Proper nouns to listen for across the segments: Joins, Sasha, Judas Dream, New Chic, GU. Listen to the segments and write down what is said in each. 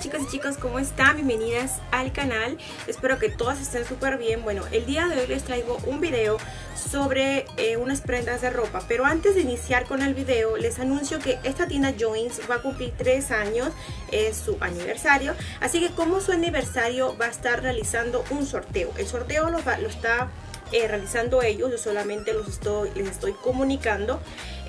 chicas y chicas, ¿cómo están? Bienvenidas al canal, espero que todas estén súper bien. Bueno, el día de hoy les traigo un video sobre unas prendas de ropa, pero antes de iniciar con el video les anuncio que esta tienda Joins va a cumplir 3 años, es su aniversario, así que como su aniversario va a estar realizando un sorteo. El sorteo lo está realizando ellos, yo solamente les estoy comunicando.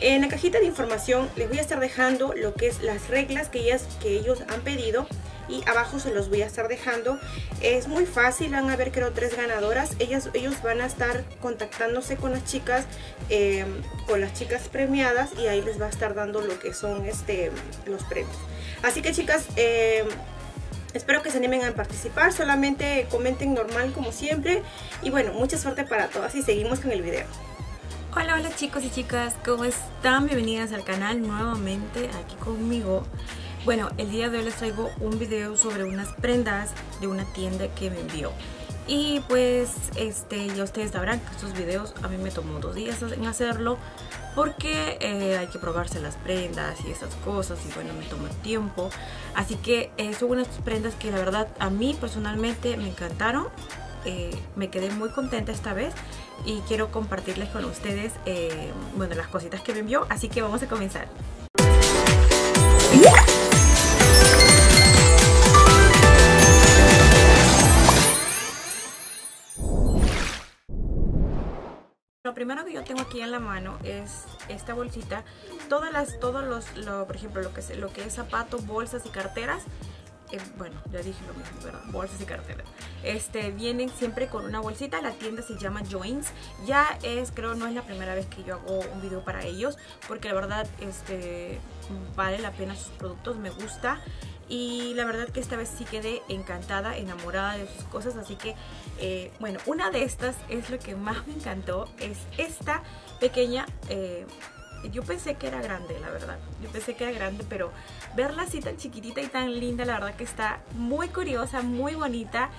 En la cajita de información les voy a estar dejando lo que es las reglas que ellos han pedido, y abajo se los voy a estar dejando. Es muy fácil, van a ver creo 3 ganadoras. Ellos van a estar contactándose con las chicas premiadas, y ahí les va a estar dando lo que son los premios. Así que chicas, espero que se animen a participar, solamente comenten normal como siempre. Y bueno, mucha suerte para todas y seguimos con el video. Hola, hola chicos y chicas, ¿cómo están? Bienvenidas al canal nuevamente, aquí conmigo. Bueno, el día de hoy les traigo un video sobre unas prendas de una tienda que me envió. Y pues ya ustedes sabrán que estos videos a mí me tomó 2 días en hacerlo, porque hay que probarse las prendas y esas cosas, y bueno, me tomó tiempo. Así que son unas prendas que la verdad a mí personalmente me encantaron, me quedé muy contenta esta vez y quiero compartirles con ustedes bueno, las cositas que me envió, así que vamos a comenzar. Lo primero que yo tengo aquí en la mano es esta bolsita. Por ejemplo, lo que es zapatos, bolsas y carteras. Bueno, ya dije lo mismo, ¿verdad? Bolsas y carteras. Vienen siempre con una bolsita. La tienda se llama Joins. Ya creo, no es la primera vez que yo hago un video para ellos, porque la verdad, vale la pena sus productos, me gusta. Y la verdad que esta vez sí quedé encantada, enamorada de sus cosas. Así que, bueno, una de estas es lo que más me encantó. Es esta pequeña. Yo pensé que era grande, la verdad. Yo pensé que era grande, pero verla así tan chiquitita y tan linda, la verdad que está muy curiosa, muy bonita.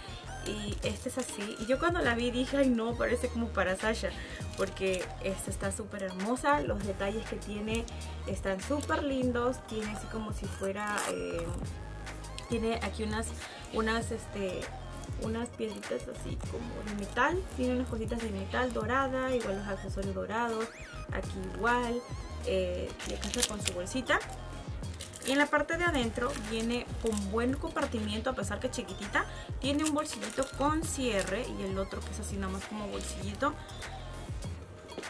Y esta es así. Y yo cuando la vi dije, ay no, parece como para Sasha, porque esta está súper hermosa. Los detalles que tiene están súper lindos. Tiene así como si fuera... tiene aquí unas piedritas así como de metal. Tiene unas cositas de metal dorada, igual los accesorios dorados. Aquí igual, y acá está con su bolsita. Y en la parte de adentro viene con buen compartimiento, a pesar que chiquitita. Tiene un bolsillito con cierre y el otro que es así nada más como bolsillito.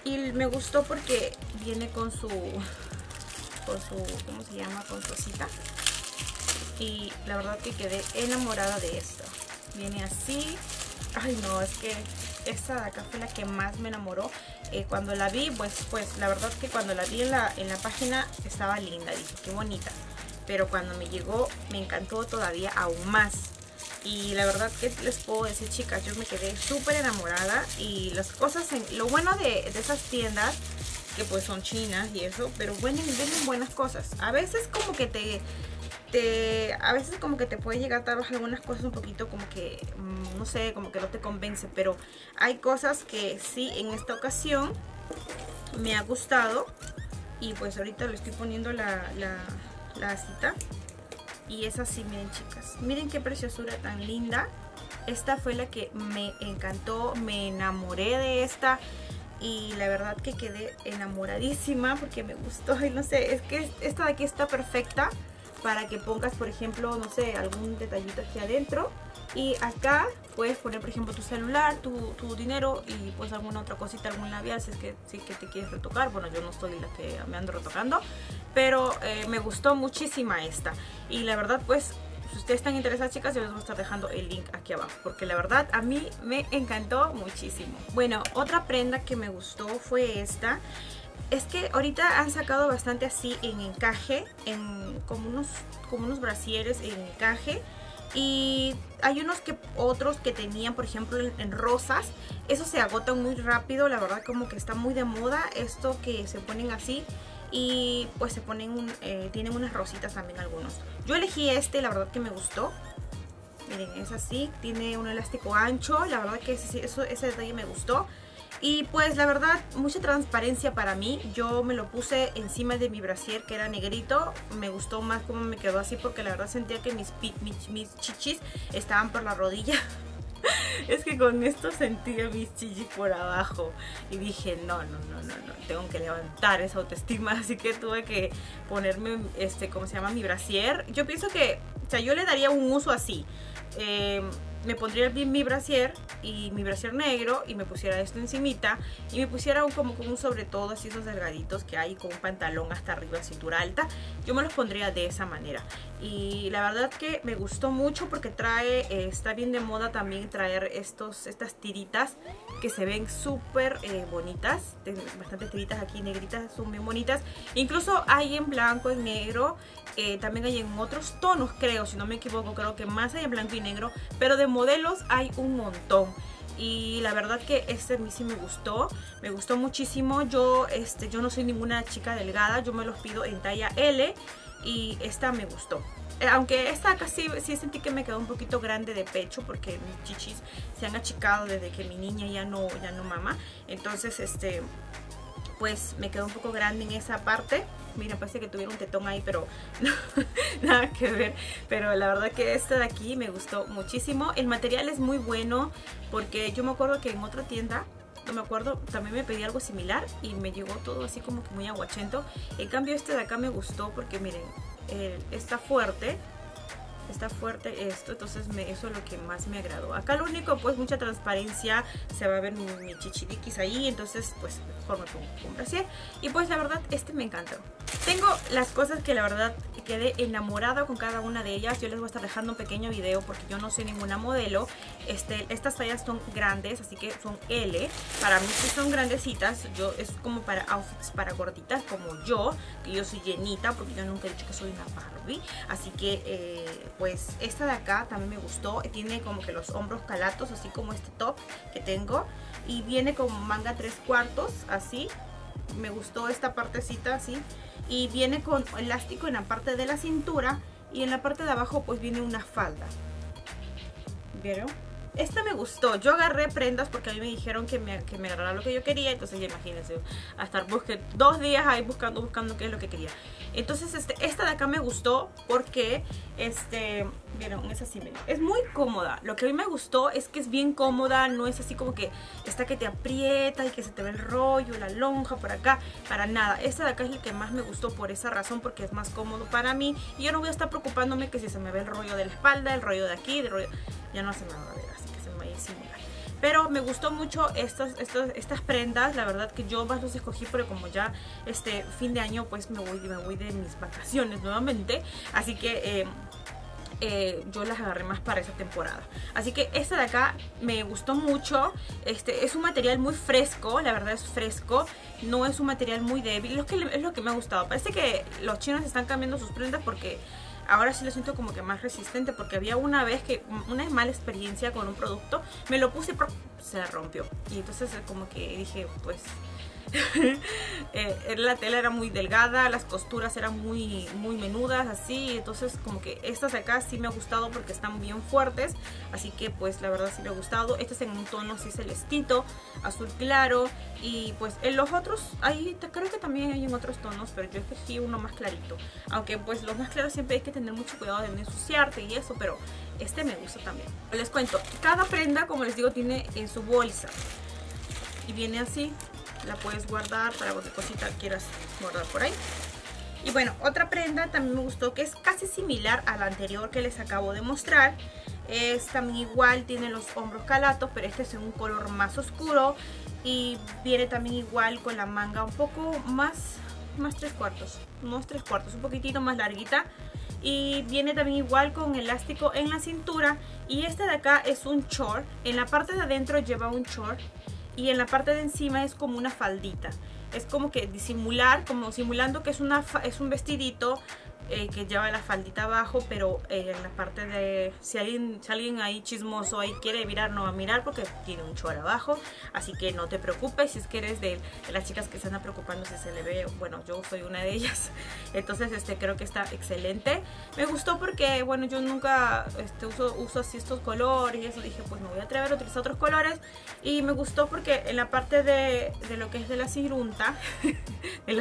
Y me gustó porque viene con su ¿cómo se llama? Con su cosita. Y la verdad que quedé enamorada de esto. Viene así. Ay no, es que esta de acá fue la que más me enamoró. Cuando la vi, pues la verdad que cuando la vi en la página estaba linda, dije qué bonita, pero cuando me llegó me encantó todavía aún más. Y la verdad que les puedo decir, chicas, yo me quedé súper enamorada. Y las cosas, lo bueno de esas tiendas que pues son chinas y eso, pero venden buenas cosas. A veces como que te puede llegar tal vez algunas cosas un poquito como que, no sé, como que no te convence, pero hay cosas que sí en esta ocasión me ha gustado. Y pues ahorita le estoy poniendo la cita. Y es así, miren chicas, miren qué preciosura tan linda. Esta fue la que me encantó, me enamoré de esta. Y la verdad que quedé enamoradísima porque me gustó. Y no sé, es que esta de aquí está perfecta para que pongas, por ejemplo, no sé, algún detallito aquí adentro. Y acá puedes poner, por ejemplo, tu celular, tu dinero y pues alguna otra cosita, algún labial, si es que te quieres retocar. Bueno, yo no soy la que me ando retocando, pero me gustó muchísima esta. Y la verdad, pues, si ustedes están interesadas, chicas, yo les voy a estar dejando el link aquí abajo, porque la verdad a mí me encantó muchísimo. Bueno, otra prenda que me gustó fue esta. Es que ahorita han sacado bastante así en encaje, como unos brasieres en encaje. Y hay otros que tenían, por ejemplo, en rosas. Esos se agotan muy rápido, la verdad como que está muy de moda esto, que se ponen así. Y pues se ponen, tienen unas rositas también algunos. Yo elegí la verdad que me gustó. Miren, es así, tiene un elástico ancho, la verdad que ese detalle me gustó. Y pues la verdad, mucha transparencia para mí. Yo me lo puse encima de mi brasier que era negrito. Me gustó más cómo me quedó así porque la verdad sentía que mis chichis estaban por la rodilla. Es que con esto sentía mis chichis por abajo. Y dije, no, tengo que levantar esa autoestima. Así que tuve que ponerme, ¿cómo se llama? Mi brasier. Yo pienso que, o sea, yo le daría un uso así. Me pondría mi brasier y mi brasier negro y me pusiera esto encimita y me pusiera como un sobre todo así, esos delgaditos que hay con un pantalón hasta arriba, cintura alta. Yo me los pondría de esa manera y la verdad que me gustó mucho porque trae, está bien de moda también traer estas tiritas que se ven súper bonitas. Tienen bastantes tiritas aquí negritas, son bien bonitas. Incluso hay en blanco, en negro, también hay en otros tonos, creo, si no me equivoco, creo que más hay en blanco y negro, pero de modelos hay un montón y la verdad que este a mí sí me gustó muchísimo. Yo, yo no soy ninguna chica delgada, yo me los pido en talla L y esta me gustó. Aunque esta casi sí sentí que me quedó un poquito grande de pecho porque mis chichis se han achicado desde que mi niña ya no mama. Entonces pues me quedó un poco grande en esa parte. Mira, parece que tuviera un tetón ahí, pero no, nada que ver. Pero la verdad que esta de aquí me gustó muchísimo. El material es muy bueno porque yo me acuerdo que en otra tienda, no me acuerdo, también me pedí algo similar y me llegó todo así como que muy aguachento. En cambio este de acá me gustó porque miren, está fuerte. Está fuerte esto, entonces eso es lo que más me agradó. Acá lo único, pues mucha transparencia, se va a ver mi chichiriquis ahí, entonces pues mejor me pongo un brasier. Y pues la verdad, me encantó. Tengo las cosas que la verdad quedé enamorada con cada una de ellas. Yo les voy a estar dejando un pequeño video porque yo no soy ninguna modelo. Estas tallas son grandes, así que son L. Para mí sí son grandecitas, es como para outfits para gorditas como yo, que yo soy llenita porque yo nunca he dicho que soy una Barbie. Así que pues esta de acá también me gustó. Tiene como que los hombros calatos, así como este top que tengo. Y viene con manga 3/4, así. Me gustó esta partecita así. Y viene con elástico en la parte de la cintura. Y en la parte de abajo pues viene una falda. ¿Vieron? Esta me gustó. Yo agarré prendas porque a mí me dijeron que me agarrara lo que yo quería. Entonces ya imagínense, a estar 2 días ahí buscando qué es lo que quería. Entonces esta de acá me gustó porque, vieron, es así, miren. Es muy cómoda. Lo que a mí me gustó es que es bien cómoda. No es así como que está que te aprieta y que se te ve el rollo, la lonja por acá. Para nada. Esta de acá es la que más me gustó por esa razón, porque es más cómodo para mí. Y yo no voy a estar preocupándome que si se me ve el rollo de la espalda, el rollo de aquí, el rollo... Ya no se me va a ver, así que se me va a ir simular. Pero me gustó mucho estas prendas. La verdad que yo más los escogí porque como ya fin de año pues me voy de mis vacaciones nuevamente. Así que yo las agarré más para esa temporada. Así que esta de acá me gustó mucho. Es un material muy fresco, la verdad es fresco. No es un material muy débil, es lo que me ha gustado. Parece que los chinos están cambiando sus prendas porque... Ahora sí lo siento como que más resistente, porque había una mala experiencia con un producto, me lo puse y se rompió. Y entonces como que dije, pues... la tela era muy delgada, las costuras eran muy menudas, así. Entonces como que estas de acá sí me ha gustado porque están bien fuertes. Así que pues la verdad sí me ha gustado. Este es en un tono así celestito, azul claro. Y pues en los otros, creo que también hay en otros tonos, pero yo escogí uno más clarito. Aunque pues los más claros siempre hay que tener mucho cuidado de no ensuciarte y eso, pero me gusta también. Les cuento, cada prenda, como les digo, tiene en su bolsa. Y viene así. La puedes guardar para cualquier cosita quieras guardar por ahí. Y bueno, otra prenda también me gustó que es casi similar a la anterior que les acabo de mostrar. Es también igual, tiene los hombros calatos, pero es en un color más oscuro. Y viene también igual con la manga un poco más 3/4. Unos 3/4, un poquitito más larguita. Y viene también igual con elástico en la cintura. Y esta de acá es un short. En la parte de adentro lleva un short. Y en la parte de encima es como una faldita. es como que disimular, como simulando que es, un vestidito que lleva la faldita abajo, pero en la parte de, si alguien ahí chismoso ahí quiere mirar, no va a mirar porque tiene un chor abajo, así que no te preocupes. Si es que eres de las chicas que se andan preocupando si se le ve, bueno, yo soy una de ellas. Entonces creo que está excelente. Me gustó porque, bueno, yo nunca uso así estos colores y eso, dije, pues me voy a atrever a utilizar otros colores, y me gustó porque en la parte de lo que es de la cirunta pero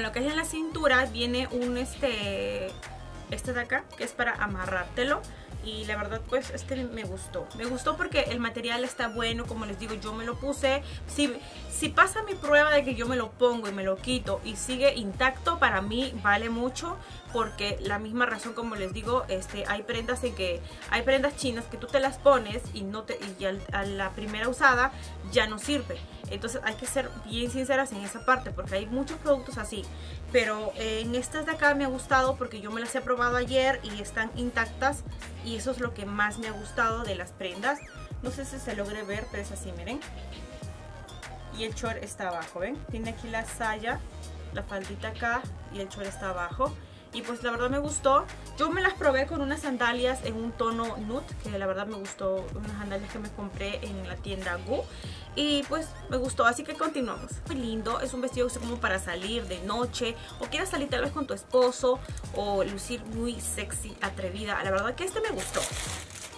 lo que es en la cintura viene un este de acá, que es para amarrártelo, y la verdad pues me gustó porque el material está bueno. Como les digo, yo me lo puse, si pasa mi prueba de que yo me lo pongo y me lo quito y sigue intacto, para mí vale mucho, porque la misma razón, como les digo, hay prendas en que hay prendas chinas que tú te las pones y no te a la primera usada ya no sirve. Entonces hay que ser bien sinceras en esa parte, porque hay muchos productos así, pero en estas de acá me ha gustado porque yo me las he probado ayer y están intactas, y eso es lo que más me ha gustado de las prendas. No sé si se logre ver, pero es así, miren, y el short está abajo, ¿ven? Tiene aquí la saya, la faldita acá, y el short está abajo. Y pues la verdad me gustó. Yo me las probé con unas sandalias en un tono nude, que la verdad me gustó, unas sandalias que me compré en la tienda GU, y pues me gustó, así que continuamos. Muy lindo, es un vestido como para salir de noche, o quieras salir tal vez con tu esposo, o lucir muy sexy, atrevida. La verdad que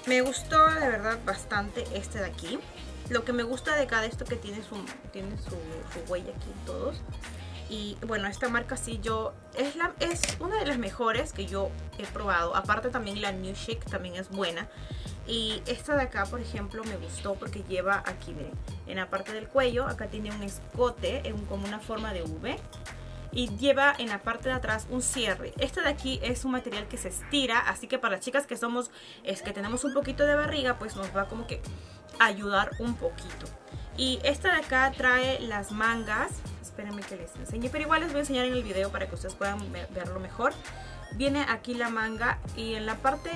me gustó de verdad bastante de aquí. Lo que me gusta de cada esto que tiene su huella aquí en todos. Y bueno, esta marca sí, es una de las mejores que yo he probado. Aparte también la New Chic también es buena. Y esta de acá, por ejemplo, me gustó porque lleva aquí, miren, en la parte del cuello, acá tiene un escote como una forma de V. Y lleva en la parte de atrás un cierre. De aquí es un material que se estira, así que para las chicas que que tenemos un poquito de barriga, pues nos va como que a ayudar un poquito. Y de acá trae las mangas. Espérenme que les enseñe, pero igual les voy a enseñar en el video para que ustedes puedan verlo mejor. Viene aquí la manga, y en la parte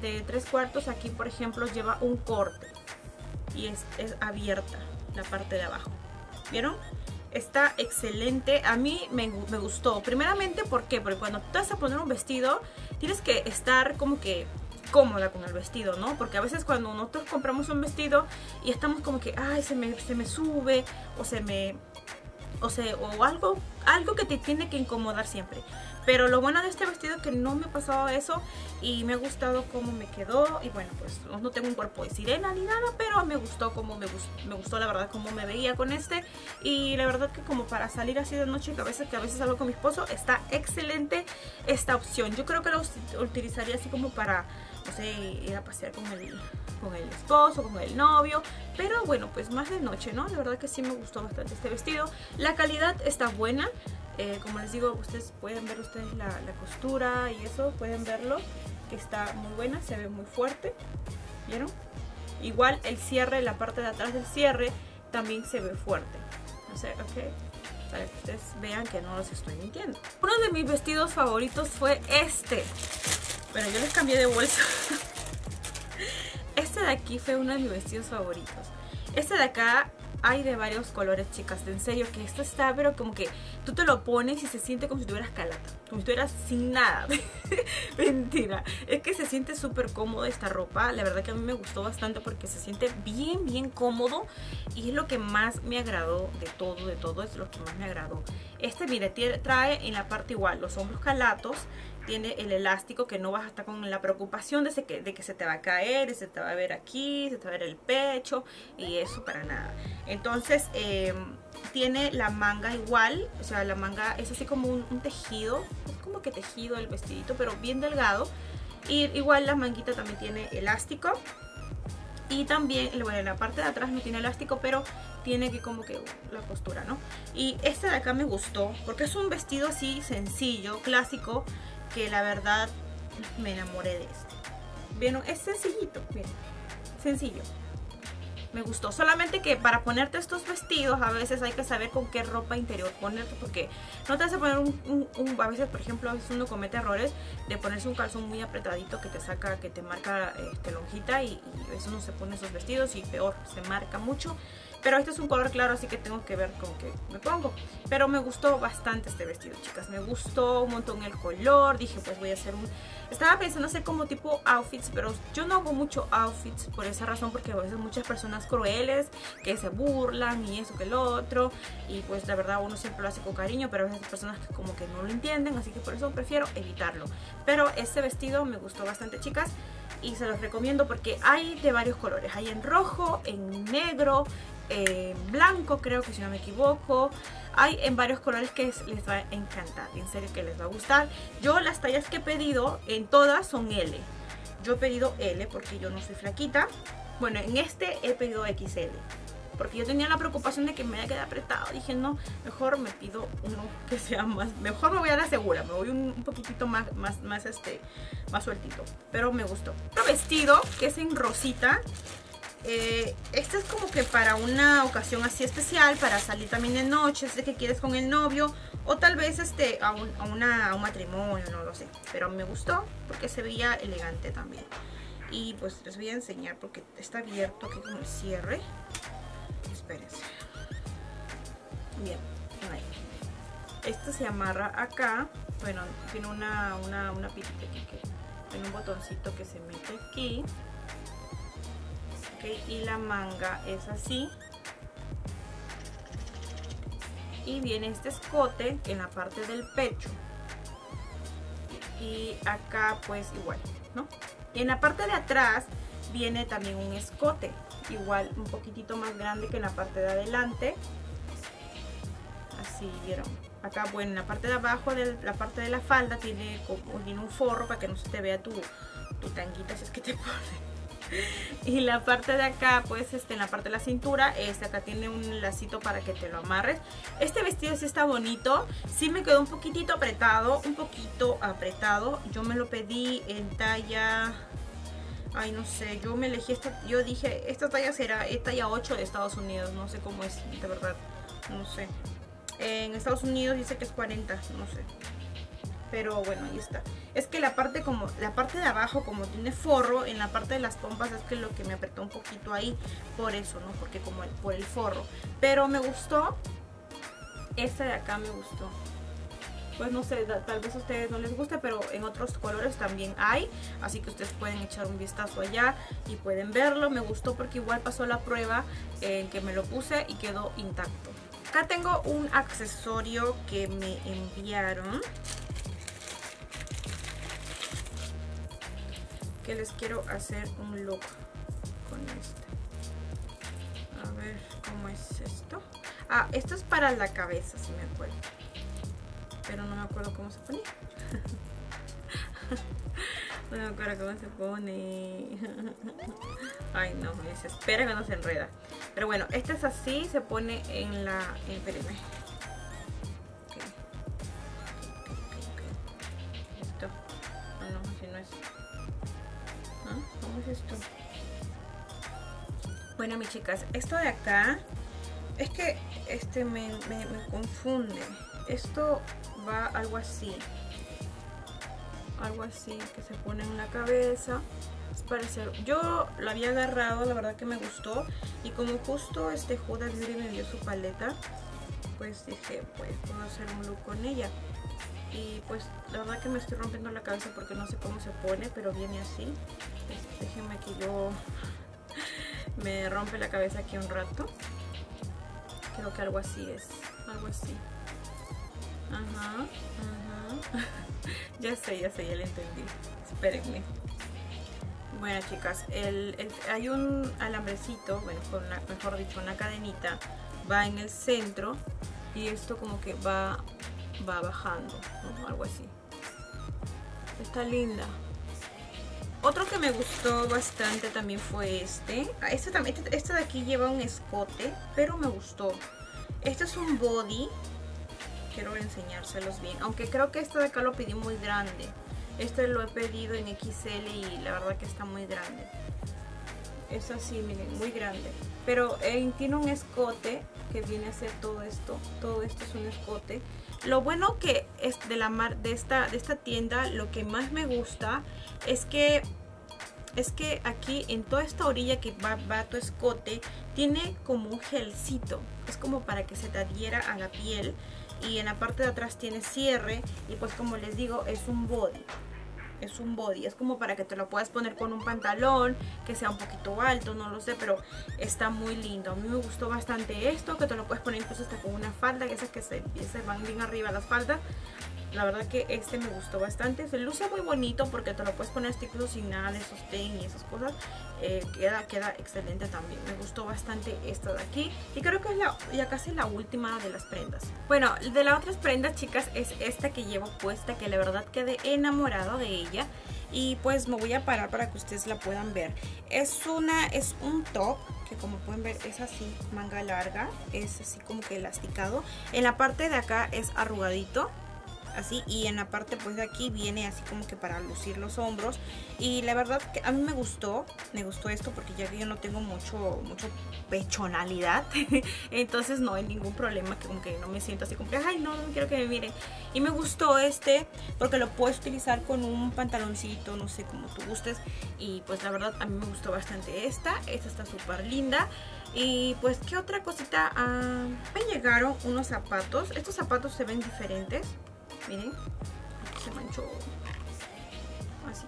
de 3/4 aquí, por ejemplo, lleva un corte, y es abierta la parte de abajo. ¿Vieron? Está excelente. A mí me gustó. Primeramente, ¿por qué? Porque cuando te vas a poner un vestido, tienes que estar como que cómoda con el vestido, ¿no? Porque a veces cuando nosotros compramos un vestido y estamos como que, ay, se me sube, o algo que te tiene que incomodar siempre. Pero lo bueno de este vestido es que no me ha pasado eso, y me ha gustado cómo me quedó. Y bueno, pues no tengo un cuerpo de sirena ni nada, pero me gustó la verdad cómo me veía con este. Y la verdad que como para salir así de noche, que a veces salgo con mi esposo, está excelente esta opción. Yo creo que lo utilizaría así como para, no sé, ir a pasear con el esposo, con el novio, pero bueno, pues más de noche, ¿no? La verdad que sí me gustó bastante este vestido. La calidad está buena. Como les digo, ustedes pueden ver la costura y eso, pueden verlo, que está muy buena, se ve muy fuerte, ¿vieron? Igual el cierre, la parte de atrás del cierre también se ve fuerte, no sé, ok, para que ustedes vean que no los estoy mintiendo. Uno de mis vestidos favoritos fue bueno, yo les cambié de bolsa. De aquí fue uno de mis vestidos favoritos. De acá hay de varios colores, chicas, en serio que esto está, pero como que tú te lo pones y se siente como si tuvieras calata, como si tuvieras sin nada. Mentira, es que se siente súper cómodo esta ropa. La verdad que a mí me gustó bastante porque se siente bien, bien cómodo, y es lo que más me agradó de todo, es lo que más me agradó. Mira, trae en la parte igual los hombros calatos, tiene el elástico que no vas a estar con la preocupación de que se te va a caer, se te va a ver aquí, se te va a ver el pecho, y eso para nada. Entonces tiene la manga igual, o sea, la manga es así como un tejido, es como que tejido el vestidito, pero bien delgado, y igual la manguita también tiene elástico. Y también, bueno, la parte de atrás no tiene elástico, pero tiene que como que la costura, ¿no? Y de acá me gustó porque es un vestido así sencillo, clásico, que la verdad me enamoré de este. Vieron, es sencillito, miren, sencillo. Me gustó, solamente que para ponerte estos vestidos a veces hay que saber con qué ropa interior ponerte, porque no te vas a poner a veces, por ejemplo, uno comete errores de ponerse un calzón muy apretadito que te marca lonjita, y eso no se pone esos vestidos, y peor, se marca mucho. Pero este es un color claro, así que tengo que ver con qué me pongo. Pero me gustó bastante este vestido, chicas. Me gustó un montón el color. Dije, pues voy a hacer un... Estaba pensando hacer como tipo outfits, pero yo no hago mucho outfits por esa razón, porque a veces muchas personas crueles que se burlan y eso que el otro. Y pues la verdad uno siempre lo hace con cariño, pero a veces hay personas que como que no lo entienden, así que por eso prefiero evitarlo. Pero este vestido me gustó bastante, chicas, y se los recomiendo porque hay de varios colores. Hay en rojo, en negro, en blanco creo que si no me equivoco. Hay en varios colores que les va a encantar, en serio que les va a gustar. Yo las tallas que he pedido en todas son L. Yo he pedido L porque yo no soy flaquita. Bueno, en este he pedido XL porque yo tenía la preocupación de que me haya quedado apretado. Dije, no, mejor me pido uno que sea más, mejor me voy a la segura, me voy un poquitito más sueltito, pero me gustó. Otro vestido que es en rosita. Este es como que para una ocasión así especial, para salir también de noche, es de que quieres con el novio o tal vez a un matrimonio, no lo sé, pero me gustó porque se veía elegante también. Y pues les voy a enseñar porque está abierto aquí con el cierre. Espérense. Bien, ahí. Esto se amarra acá. Bueno, tiene una pitita aquí, tiene un botoncito que se mete aquí. Okay, y la manga es así. Y viene este escote en la parte del pecho. Y acá pues igual, ¿no? Y en la parte de atrás viene también un escote, igual un poquitito más grande que en la parte de adelante. Así, ¿vieron? Acá, bueno, en la parte de abajo, de la parte de la falda, tiene como un forro para que no se te vea tu tanguita si es que te pones. Y la parte de acá, pues en la parte de la cintura, acá tiene un lacito para que te lo amarres. Este vestido sí está bonito. Sí me quedó un poquitito apretado. Yo me lo pedí en talla... Ay, no sé, yo me elegí esta... Yo dije, esta talla será talla 8 de Estados Unidos. No sé cómo es, de verdad, no sé. En Estados Unidos dice que es 40, no sé. Pero bueno, ahí está. Es que la parte de abajo, como tiene forro, en la parte de las pompas es que lo que me apretó un poquito ahí. Por eso, ¿no? Porque como por el forro. Pero me gustó. Esta de acá me gustó. Pues no sé, tal vez a ustedes no les guste, pero en otros colores también hay. Así que ustedes pueden echar un vistazo allá y pueden verlo. Me gustó porque igual pasó la prueba en que me lo puse y quedó intacto. Acá tengo un accesorio que me enviaron, que les quiero hacer un look con este. A ver, ¿cómo es esto? Ah, esto es para la cabeza, si me acuerdo. Pero no me acuerdo cómo se ponía. No me acuerdo cómo se pone. Ay, no, me desespera cuando se enreda. Pero bueno, este es así, se pone en la... Espérenme. Esto. Ah, no, así no es. ¿Cómo es esto? Bueno, mis chicas, esto de acá es que me confunde. Esto va algo así que se pone en la cabeza. Es parecer, yo lo había agarrado, la verdad que me gustó, y como justo Judas Dream me dio su paleta, pues dije, pues puedo hacer un look con ella. Y pues la verdad que me estoy rompiendo la cabeza porque no sé cómo se pone, pero viene así. Déjenme que yo me rompe la cabeza aquí un rato. Creo que algo así es, algo así. Ajá, ajá. Ya sé, ya lo entendí. Espérenme. Bueno, chicas, hay un alambrecito, bueno, mejor dicho, una cadenita. Va en el centro y esto como que va bajando, ¿no? Algo así. Está linda. Otro que me gustó bastante también fue este de aquí lleva un escote, pero me gustó. Este es un body, quiero enseñárselos bien, aunque creo que este de acá lo pedí muy grande. Este lo he pedido en XL y la verdad que está muy grande. Es así, miren, muy grande, pero tiene un escote que viene a ser todo esto es un escote. Lo bueno que es de esta tienda, lo que más me gusta es que es que aquí en toda esta orilla que va tu escote tiene como un gelcito, es como para que se te adhiera a la piel, y en la parte de atrás tiene cierre y pues como les digo es un body. Es un body, es como para que te lo puedas poner con un pantalón que sea un poquito alto, no lo sé, pero está muy lindo. A mí me gustó bastante esto, que te lo puedes poner incluso hasta con una falda, que esas que se van bien arriba las faldas. La verdad que este me gustó bastante, se luce muy bonito porque te lo puedes poner incluso sin nada de sostén y esas cosas. Queda excelente también, me gustó bastante esta de aquí y creo que es ya casi la última de las prendas. Bueno, de las otras prendas, chicas, es esta que llevo puesta, que la verdad quedé enamorada de ella y pues me voy a parar para que ustedes la puedan ver. Es un top que como pueden ver es así, manga larga, es así como que elasticado, en la parte de acá es arrugadito así, y en la parte pues de aquí viene así como que para lucir los hombros, y la verdad que a mí me gustó esto porque ya que yo no tengo mucho pechonalidad entonces no hay ningún problema que como que no me siento así como que ay no quiero que me miren, y me gustó este porque lo puedes utilizar con un pantaloncito, no sé, como tú gustes, y pues la verdad a mí me gustó bastante esta está súper linda. Y pues qué otra cosita, me llegaron unos zapatos, estos zapatos se ven diferentes. Miren, aquí se manchó así.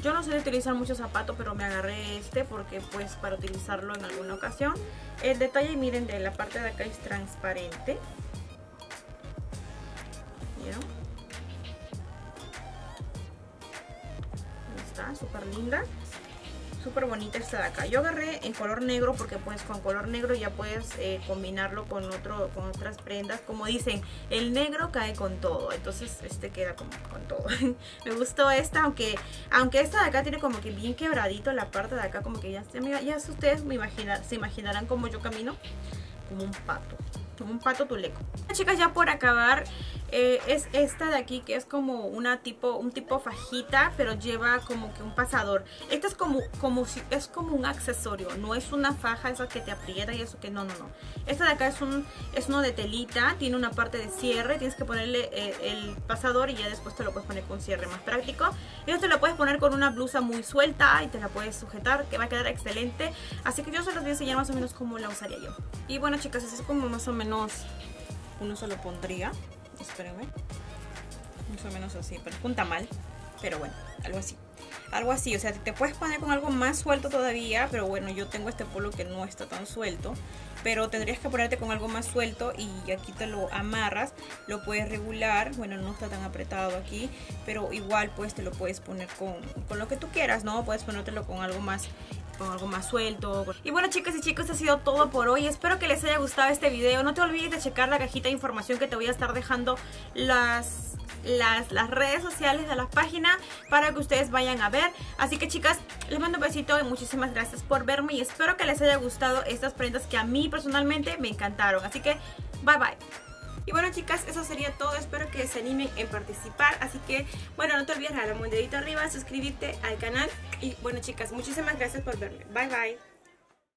Yo no sé de utilizar muchos zapatos, pero me agarré este porque pues para utilizarlo en alguna ocasión. El detalle, miren, de la parte de acá es transparente. ¿Vieron? Ahí está, súper linda, súper bonita esta de acá. Yo agarré en color negro porque pues con color negro ya puedes combinarlo con otras prendas, como dicen, el negro cae con todo, entonces este queda como con todo. Me gustó esta, aunque esta de acá tiene como que bien quebradito la parte de acá, como que ya ustedes se imaginarán como yo camino, como un pato tuleco. Chicas, ya por acabar, es esta de aquí, que es como un tipo fajita, pero lleva como que un pasador. Esta es es como un accesorio, no es una faja esa que te aprieta y eso, que no. Esta de acá es uno de telita, tiene una parte de cierre, tienes que ponerle el pasador y ya después te lo puedes poner con cierre, más práctico. Y esto lo puedes poner con una blusa muy suelta y te la puedes sujetar, que va a quedar excelente. Así que yo se los voy a enseñar más o menos cómo la usaría yo. Y bueno, chicas, así es como más o menos uno se lo pondría. Espérenme, más o menos así, pero junta mal, pero bueno, algo así, o sea, te puedes poner con algo más suelto todavía, pero bueno, yo tengo este polo que no está tan suelto, pero tendrías que ponerte con algo más suelto y aquí te lo amarras, lo puedes regular, bueno, no está tan apretado aquí, pero igual pues te lo puedes poner con lo que tú quieras, ¿no? Puedes ponértelo con algo más suelto. Y bueno, chicas y chicos, ha sido todo por hoy. Espero que les haya gustado este video. No te olvides de checar la cajita de información que te voy a estar dejando las redes sociales de la página para que ustedes vayan a ver. Así que, chicas, les mando un besito y muchísimas gracias por verme, y espero que les haya gustado estas prendas que a mí personalmente me encantaron. Así que, bye bye. Y bueno, chicas, eso sería todo, espero que se animen en participar, así que bueno, no te olvides de darle un dedito arriba, suscribirte al canal y bueno, chicas, muchísimas gracias por verme, bye bye.